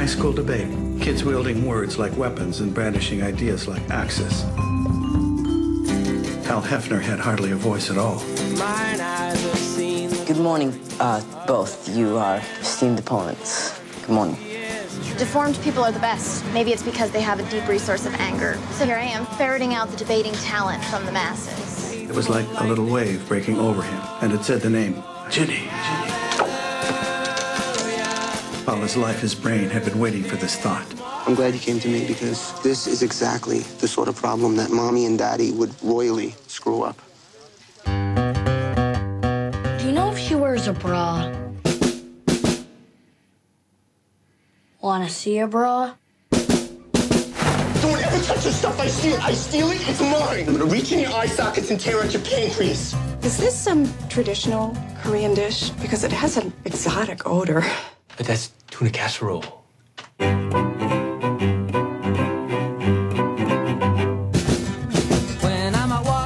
high school debate, kids wielding words like weapons and brandishing ideas like axes. Hal Hefner had hardly a voice at all. Mine eyes have seen. Good morning, both. You are esteemed opponents. Good morning. Deformed people are the best. Maybe it's because they have a deep resource of anger. So here I am, ferreting out the debating talent from the masses. It was like a little wave breaking over him, and it said the name, Ginny. All his life, his brain had been waiting for this thought. I'm glad you came to me because this is exactly the sort of problem that Mommy and Daddy would royally screw up. Do you know if she wears a bra? Wanna see a bra? Don't ever touch the stuff I steal. I steal it, it's mine. I'm gonna reach in your eye sockets and tear out your pancreas. Is this some traditional Korean dish? Because it has an exotic odor. But that's tuna casserole.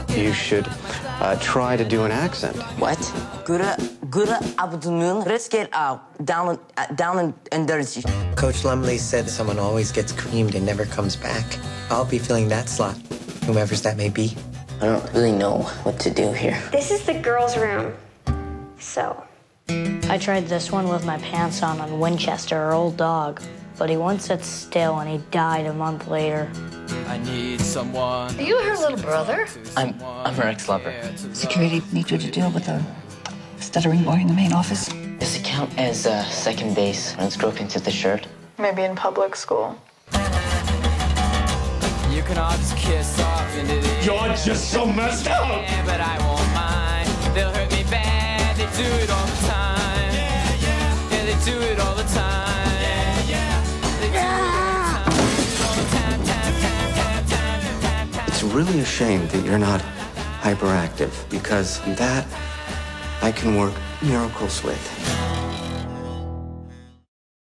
You should try to do an accent. What? Good afternoon. Let's get down and dirty. Coach Lumley said someone always gets creamed and never comes back. I'll be filling that slot, whomever's that may be. I don't really know what to do here. This is the girls' room, so. I tried this one with my pants on Winchester, our old dog. But he once sat still and he died a month later. I need someone. Are you her little brother? I'm her ex-lover. Security need you to deal with a stuttering boy in the main office. Does it count as second base when it's groping through the shirt? Maybe in public school. You can all just kiss off into the. You're just so messed up! Yeah, but I won't mind. They'll hurt me bad. They do it all the time. Yeah, yeah. Yeah, they do it all the time. Yeah, yeah. They do it all the time. It's really a shame that you're not hyperactive because that I can work miracles with.